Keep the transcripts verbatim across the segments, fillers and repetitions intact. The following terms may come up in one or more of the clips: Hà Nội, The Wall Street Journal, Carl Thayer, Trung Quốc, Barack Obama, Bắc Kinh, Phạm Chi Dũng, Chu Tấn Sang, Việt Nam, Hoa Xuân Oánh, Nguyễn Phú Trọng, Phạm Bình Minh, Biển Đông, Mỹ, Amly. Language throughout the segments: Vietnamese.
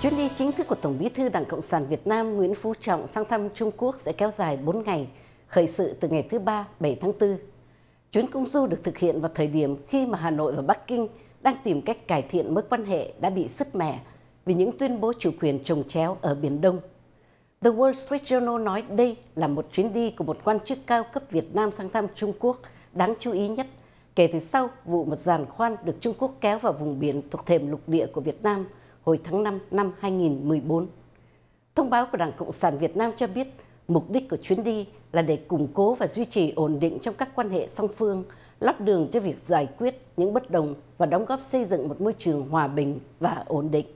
Chuyến đi chính thức của Tổng Bí thư Đảng Cộng sản Việt Nam Nguyễn Phú Trọng sang thăm Trung Quốc sẽ kéo dài bốn ngày, khởi sự từ ngày thứ Ba, bảy tháng tư. Chuyến công du được thực hiện vào thời điểm khi mà Hà Nội và Bắc Kinh đang tìm cách cải thiện mối quan hệ đã bị sứt mẻ vì những tuyên bố chủ quyền chồng chéo ở Biển Đông. The Wall Street Journal nói đây là một chuyến đi của một quan chức cao cấp Việt Nam sang thăm Trung Quốc đáng chú ý nhất kể từ sau vụ một giàn khoan được Trung Quốc kéo vào vùng biển thuộc thềm lục địa của Việt Nam hồi tháng năm năm hai nghìn không trăm mười bốn. Thông báo của Đảng Cộng sản Việt Nam cho biết mục đích của chuyến đi là để củng cố và duy trì ổn định trong các quan hệ song phương, lót đường cho việc giải quyết những bất đồng và đóng góp xây dựng một môi trường hòa bình và ổn định.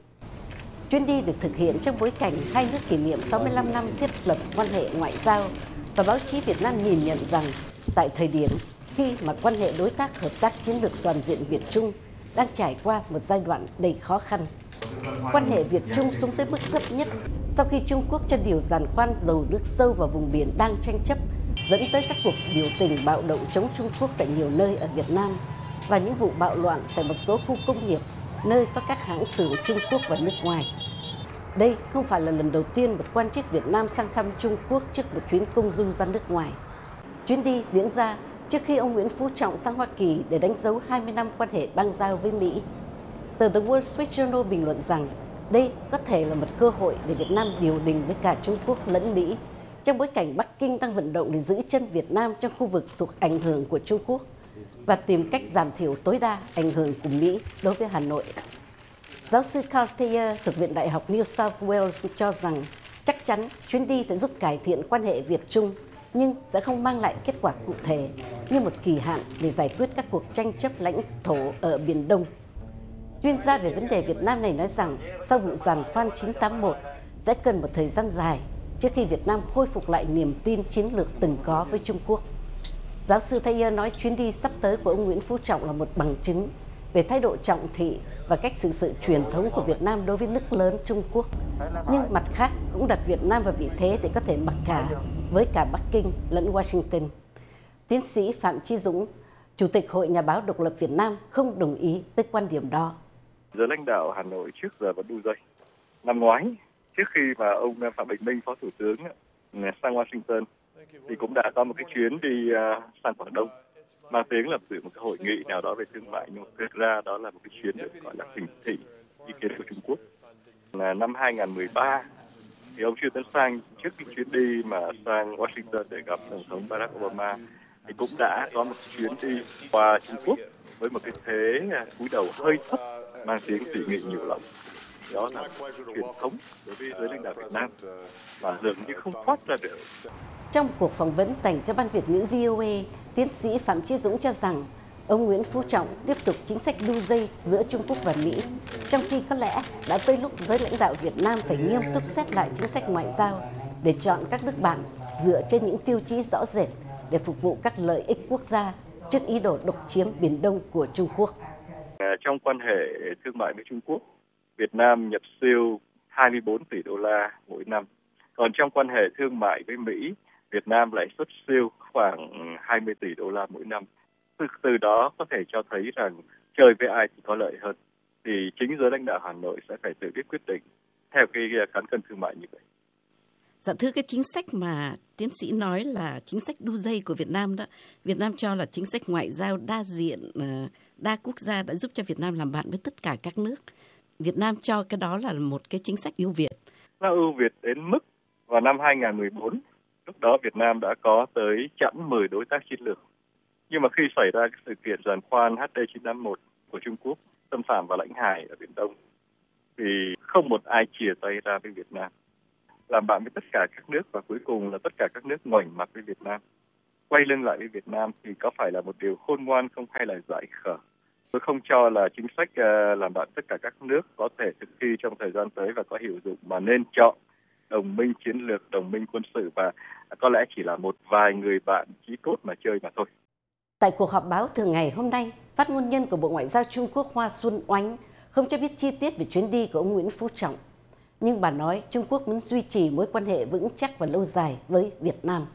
Chuyến đi được thực hiện trong bối cảnh hai nước kỷ niệm sáu mươi lăm năm thiết lập quan hệ ngoại giao và báo chí Việt Nam nhìn nhận rằng tại thời điểm khi mà quan hệ đối tác hợp tác chiến lược toàn diện Việt-Trung đang trải qua một giai đoạn đầy khó khăn. Quan hệ Việt-Trung xuống tới mức thấp nhất sau khi Trung Quốc cho điều giàn khoan dầu nước sâu vào vùng biển đang tranh chấp, dẫn tới các cuộc biểu tình bạo động chống Trung Quốc tại nhiều nơi ở Việt Nam và những vụ bạo loạn tại một số khu công nghiệp, nơi có các hãng xưởng Trung Quốc và nước ngoài. Đây không phải là lần đầu tiên một quan chức Việt Nam sang thăm Trung Quốc trước một chuyến công du ra nước ngoài. Chuyến đi diễn ra trước khi ông Nguyễn Phú Trọng sang Hoa Kỳ để đánh dấu hai mươi năm quan hệ bang giao với Mỹ. Tờ The Wall Street Journal bình luận rằng đây có thể là một cơ hội để Việt Nam điều đình với cả Trung Quốc lẫn Mỹ, trong bối cảnh Bắc Kinh đang vận động để giữ chân Việt Nam trong khu vực thuộc ảnh hưởng của Trung Quốc và tìm cách giảm thiểu tối đa ảnh hưởng của Mỹ đối với Hà Nội. Giáo sư Carl Thayer thuộc Viện Đại học New South Wales cho rằng chắc chắn chuyến đi sẽ giúp cải thiện quan hệ Việt-Trung nhưng sẽ không mang lại kết quả cụ thể như một kỳ hạn để giải quyết các cuộc tranh chấp lãnh thổ ở Biển Đông. Chuyên gia về vấn đề Việt Nam này nói rằng sau vụ giàn khoan chín tám mốt sẽ cần một thời gian dài trước khi Việt Nam khôi phục lại niềm tin chiến lược từng có với Trung Quốc. Giáo sư Thayer nói chuyến đi sắp tới của ông Nguyễn Phú Trọng là một bằng chứng về thái độ trọng thị và cách xử sự truyền thống của Việt Nam đối với nước lớn Trung Quốc, nhưng mặt khác cũng đặt Việt Nam vào vị thế để có thể mặc cả với cả Bắc Kinh lẫn Washington. Tiến sĩ Phạm Chi Dũng, Chủ tịch Hội Nhà báo Độc lập Việt Nam không đồng ý với quan điểm đó. Giới lãnh đạo Hà Nội trước giờ vẫn đu dây. Năm ngoái, trước khi mà ông Phạm Bình Minh, Phó Thủ tướng sang Washington, thì cũng đã có một cái chuyến đi sang Quảng Đông, mang tiếng là dự một cái hội nghị nào đó về thương mại, nhưng thực ra đó là một cái chuyến được gọi là trình thị ý kiến của Trung Quốc. Là năm hai nghìn không trăm mười ba, thì ông Chu Tấn Sang trước cái chuyến đi mà sang Washington để gặp Tổng thống Barack Obama, thì cũng đã có một chuyến đi qua Trung Quốc với một cái thế cúi đầu hơi thấp, mang tiếng tỉ nghị nhiều lắm. Đó là truyền thống đối với giới lãnh đạo Việt Nam và dường như không thoát ra được. Trong cuộc phỏng vấn dành cho Ban Việt ngữ vê o a, tiến sĩ Phạm Chi Dũng cho rằng ông Nguyễn Phú Trọng tiếp tục chính sách đu dây giữa Trung Quốc và Mỹ, trong khi có lẽ đã tới lúc giới lãnh đạo Việt Nam phải nghiêm túc xét lại chính sách ngoại giao để chọn các nước bạn dựa trên những tiêu chí rõ rệt để phục vụ các lợi ích quốc gia trước ý đồ độc chiếm Biển Đông của Trung Quốc. Trong quan hệ thương mại với Trung Quốc, Việt Nam nhập siêu hai mươi bốn tỷ đô la mỗi năm. Còn trong quan hệ thương mại với Mỹ, Việt Nam lại xuất siêu khoảng hai mươi tỷ đô la mỗi năm. Từ, từ đó có thể cho thấy rằng chơi với ai thì có lợi hơn. Thì chính giới lãnh đạo Hà Nội sẽ phải tự biết quyết định theo cái cán cân thương mại như vậy. Dạ thưa, cái chính sách mà tiến sĩ nói là chính sách đu dây của Việt Nam đó, Việt Nam cho là chính sách ngoại giao đa diện, đa quốc gia đã giúp cho Việt Nam làm bạn với tất cả các nước. Việt Nam cho cái đó là một cái chính sách ưu việt. Nó ưu việt đến mức vào năm hai nghìn không trăm mười bốn, lúc đó Việt Nam đã có tới chẵn mười đối tác chiến lược. Nhưng mà khi xảy ra sự kiện giàn khoan H D chín tám mốt của Trung Quốc xâm phạm vào lãnh hải ở Biển Đông, thì không một ai chìa tay ra với Việt Nam, làm bạn với tất cả các nước và cuối cùng là tất cả các nước ngoảnh mặt với Việt Nam. Quay lưng lại với Việt Nam thì có phải là một điều khôn ngoan không hay là giải khờ? Tôi không cho là chính sách làm bạn tất cả các nước có thể thực thi trong thời gian tới và có hiệu dụng, mà nên chọn đồng minh chiến lược, đồng minh quân sự và có lẽ chỉ là một vài người bạn chí cốt mà chơi mà thôi. Tại cuộc họp báo thường ngày hôm nay, phát ngôn nhân của Bộ Ngoại giao Trung Quốc Hoa Xuân Oánh không cho biết chi tiết về chuyến đi của ông Nguyễn Phú Trọng. Nhưng bà nói Trung Quốc muốn duy trì mối quan hệ vững chắc và lâu dài với Việt Nam.